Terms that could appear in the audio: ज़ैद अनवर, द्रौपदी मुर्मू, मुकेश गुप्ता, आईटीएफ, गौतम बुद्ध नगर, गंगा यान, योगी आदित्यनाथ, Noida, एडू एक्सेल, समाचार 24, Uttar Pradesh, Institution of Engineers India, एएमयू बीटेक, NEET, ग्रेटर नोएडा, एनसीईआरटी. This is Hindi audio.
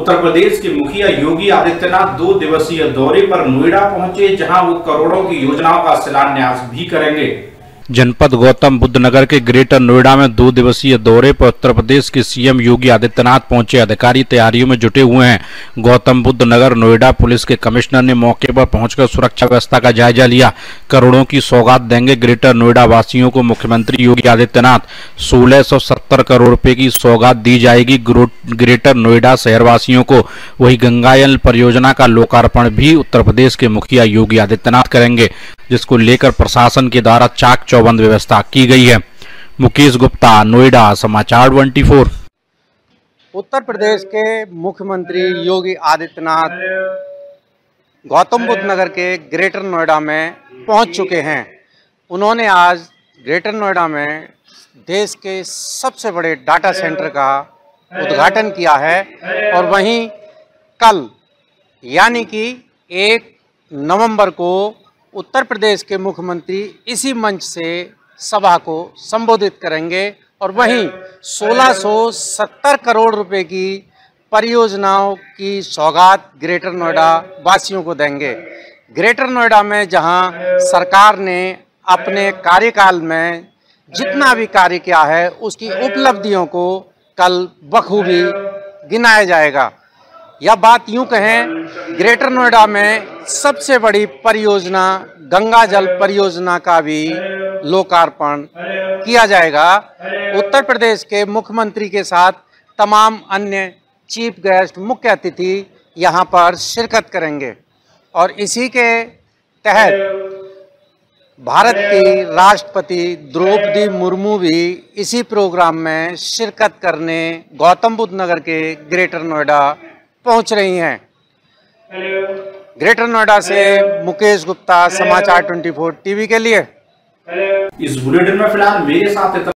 उत्तर प्रदेश के मुखिया योगी आदित्यनाथ 2 दिवसीय दौरे पर नोएडा पहुंचे, जहां वो करोड़ों की योजनाओं का शिलान्यास भी करेंगे। जनपद गौतम बुद्ध नगर के ग्रेटर नोएडा में 2 दिवसीय दौरे पर उत्तर प्रदेश के सीएम योगी आदित्यनाथ पहुंचे। अधिकारी तैयारियों में जुटे हुए हैं। गौतम बुद्ध नगर नोएडा पुलिस के कमिश्नर ने मौके पर पहुंचकर सुरक्षा व्यवस्था का जायजा लिया। करोड़ों की सौगात देंगे ग्रेटर नोएडा वासियों को मुख्यमंत्री योगी आदित्यनाथ। 1670 करोड़ रुपए की सौगात दी जाएगी ग्रेटर नोएडा शहरवासियों को। वही गंगा यान परियोजना का लोकार्पण भी उत्तर प्रदेश के मुखिया योगी आदित्यनाथ करेंगे, जिसको लेकर प्रशासन के द्वारा चाक चौबंद व्यवस्था की गई है। मुकेश गुप्ता, नोएडा, समाचार 24। उत्तर प्रदेश के मुख्यमंत्री योगी आदित्यनाथ गौतम बुद्ध नगर के ग्रेटर नोएडा में पहुंच चुके हैं। उन्होंने आज ग्रेटर नोएडा में देश के सबसे बड़े डाटा सेंटर का उद्घाटन किया है और वहीं कल यानी कि 1 नवंबर को उत्तर प्रदेश के मुख्यमंत्री इसी मंच से सभा को संबोधित करेंगे और वहीं 1670 करोड़ रुपए की परियोजनाओं की सौगात ग्रेटर नोएडा वासियों को देंगे। ग्रेटर नोएडा में जहां सरकार ने अपने कार्यकाल में जितना भी कार्य किया है उसकी उपलब्धियों को कल बखूबी गिनाया जाएगा। यह बात यूं कहें, ग्रेटर नोएडा में सबसे बड़ी परियोजना गंगा जल परियोजना का भी लोकार्पण किया जाएगा। उत्तर प्रदेश के मुख्यमंत्री के साथ तमाम अन्य चीफ गेस्ट मुख्य अतिथि यहां पर शिरकत करेंगे और इसी के तहत भारत की राष्ट्रपति द्रौपदी मुर्मू भी इसी प्रोग्राम में शिरकत करने गौतम बुद्ध नगर के ग्रेटर नोएडा पहुंच रही हैं। ग्रेटर नोएडा से मुकेश गुप्ता, समाचार 24 टीवी के लिए। इस बुलेटिन में फिलहाल मेरे साथ